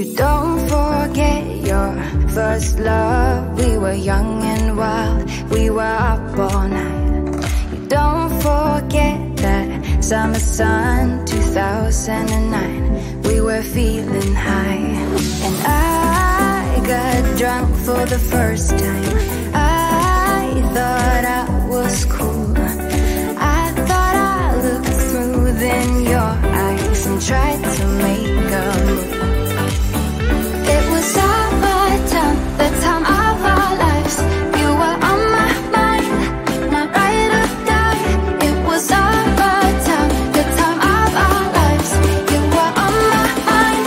You don't forget your first love. We were young and wild, we were up all night. You don't forget that summer sun, 2009. We were feeling high, and I got drunk for the first time. I thought I was cool, I thought I looked smooth in your eyes, and tried to make a move. The time of our lives, you were on my mind, my ride or die. It was our time, the time of our lives, you were on my mind,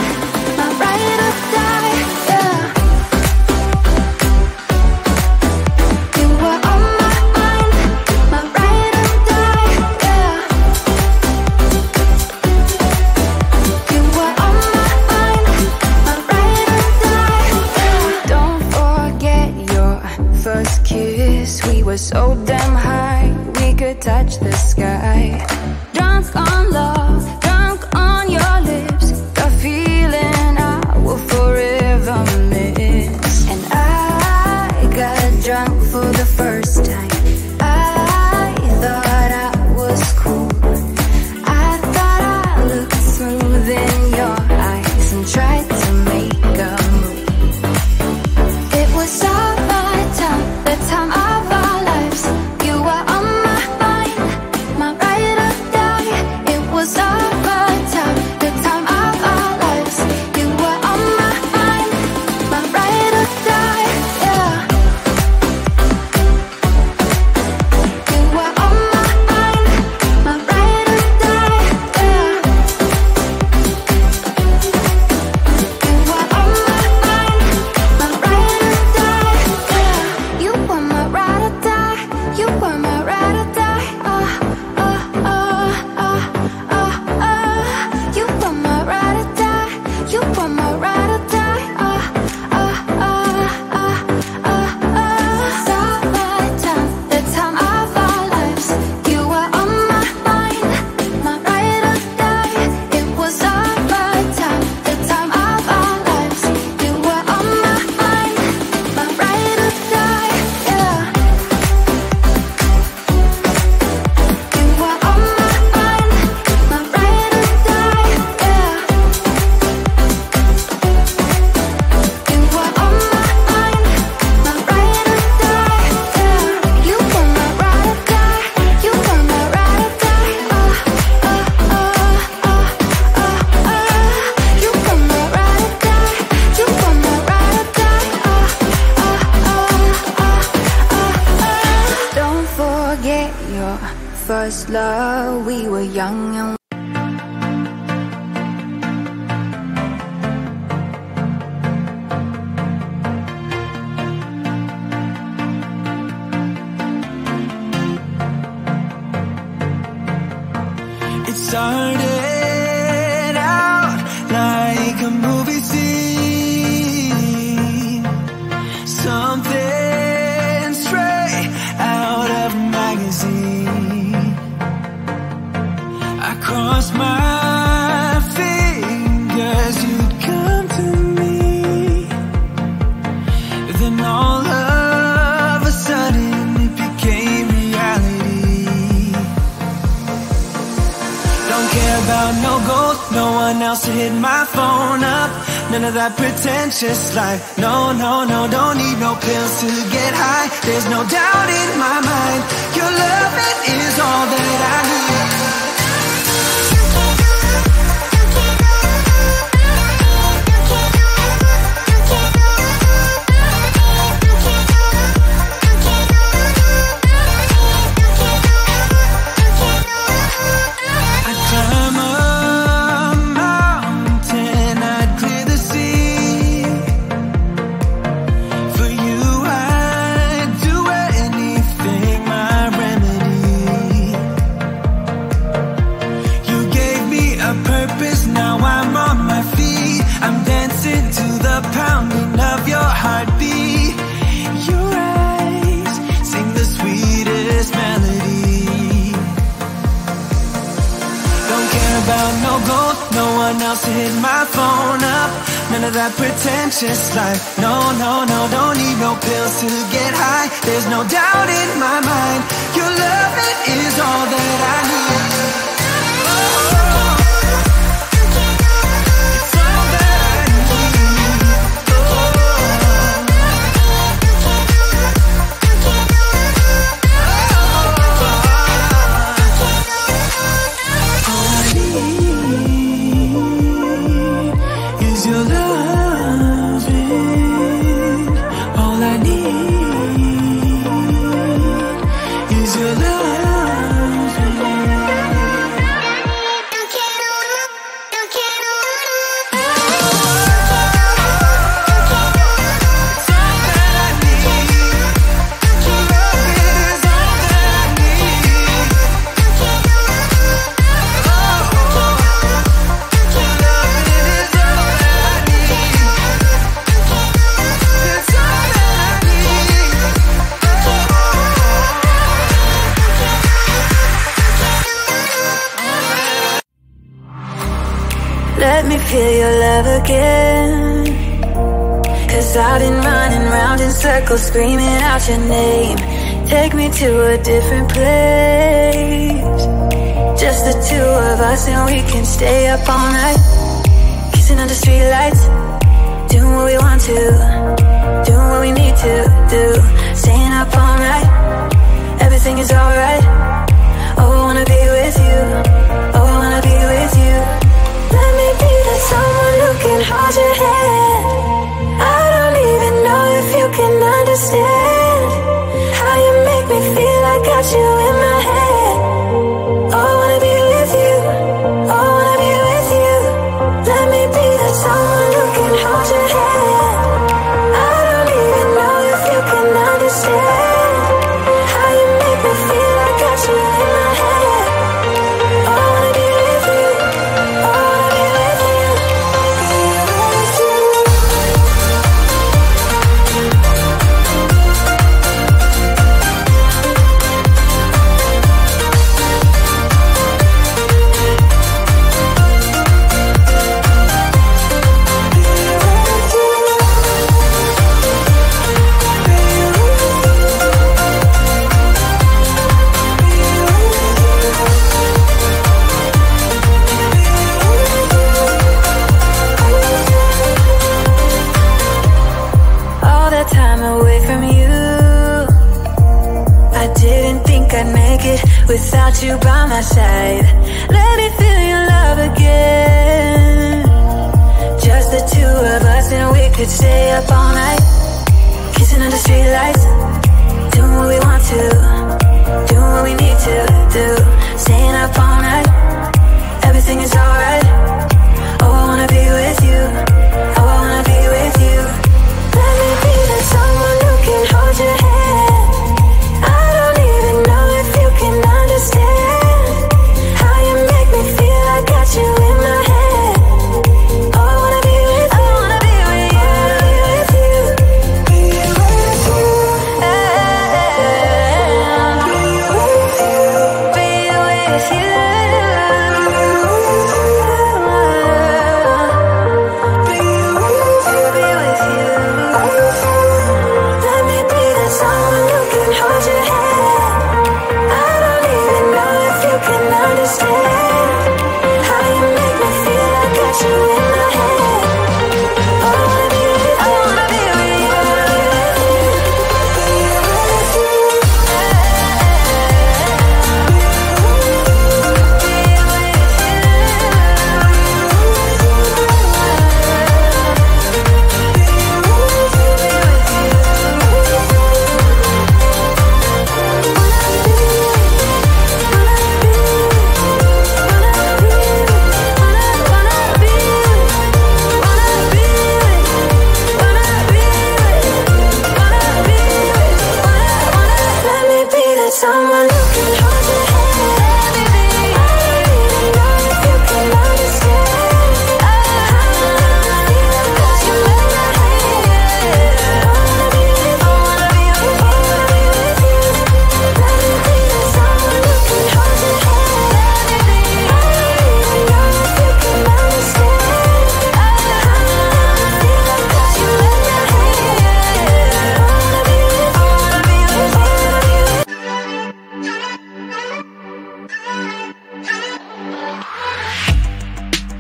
my ride or die. Yeah. You were on my mind, my ride or die. Yeah. You were on my mind, my ride or die. Yeah. Don't forget your first kiss. We were so damn high, we could touch the sky. Drunk on love, drunk on your lips, the feeling I will forever miss. And I got drunk for the first time. I thought I was cool, I thought I looked smooth in your eyes, and tried to make a move. It was the time of our lives. You were on my mind, my ride or die. It was the time of our lives. You were on my mind, my ride or die. Yeah. You were on my mind, my ride or die. Yeah. You were on my mind, my ride or die. Yeah. You were my ride or die. You were my ride or die. You were my ride or die. You were my ride or die. The time of our lives. You were on my mind, my ride or die. It was our time, the time of our lives. You were on my mind, my ride or die. Yeah. You were on my mind, my ride or die. Yeah. You were on my mind, my ride or die. Yeah. You were my ride or die. You were my ride or die. You were my ride or die. You were my ride or die. Don't forget your first love. We were young and It started out like a movie scene, something straight out of a magazine. I crossed my fingers you'd come to me, then all of a sudden it became reality. Don't care about no goals, no one else to hit my phone up. None of that pretentious life. No, no, no, don't need no pills to get high. There's no doubt in my mind, your loving is all that I need. I climb a mountain, I'd clear the sea. For you, I'd do anything, my girl, no gold, no one else hit my phone up. None of that pretentious life, no, no, no. Don't need no pills to get high. There's no doubt in my mind, your love, it is all that I need. Feel your love again, 'cause I've been running round in circles, screaming out your name. Take me to a different place, just the two of us, and we can stay up all night, kissing under streetlights, doing what we want to, doing what we need to do, staying up all night. Everything is alright. Oh, I wanna be with you. Oh, I wanna be with you. Let me be that someone who can hold your hand. I don't even know if you can understand how you make me feel. I got you in my head. Oh, I wanna be with you. Oh, I wanna be with you. Let me be that someone who can hold your hand. I don't even know if you can understand how you make me feel. I got you in my head. Without you by my side, let me feel your love again. Just the two of us, and we could stay up all night, kissing under streetlights, doing what we want to, doing what we need to do, staying up all night. Everything is alright. Oh, I wanna be with you. Oh, I wanna be with you. Let me be that someone who can hold your hand. Understand how you make me feel. I got you in my head. Oh, I wanna be with you. I wanna be with you. Be with you. Be with you.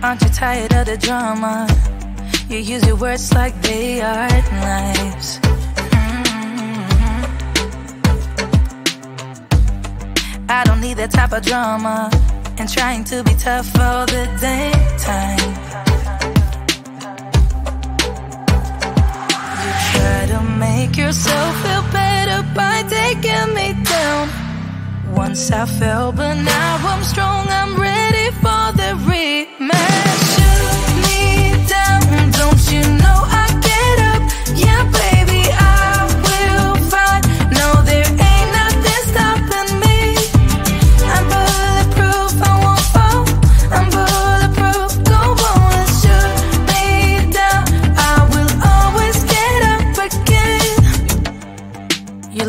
Aren't you tired of the drama? You use your words like they are knives. I don't need that type of drama and trying to be tough all the damn time. You try to make yourself feel better by taking me down. Once I fell, but now I'm strong, I'm ready for the rematch. Shoot me down, don't you know I get up? Yeah, baby, I will fight. No, there ain't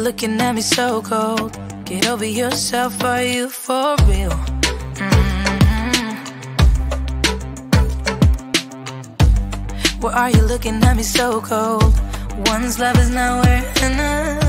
looking at me so cold. Get over yourself, are you for real? Why are you looking at me so cold? One's love is nowhere enough.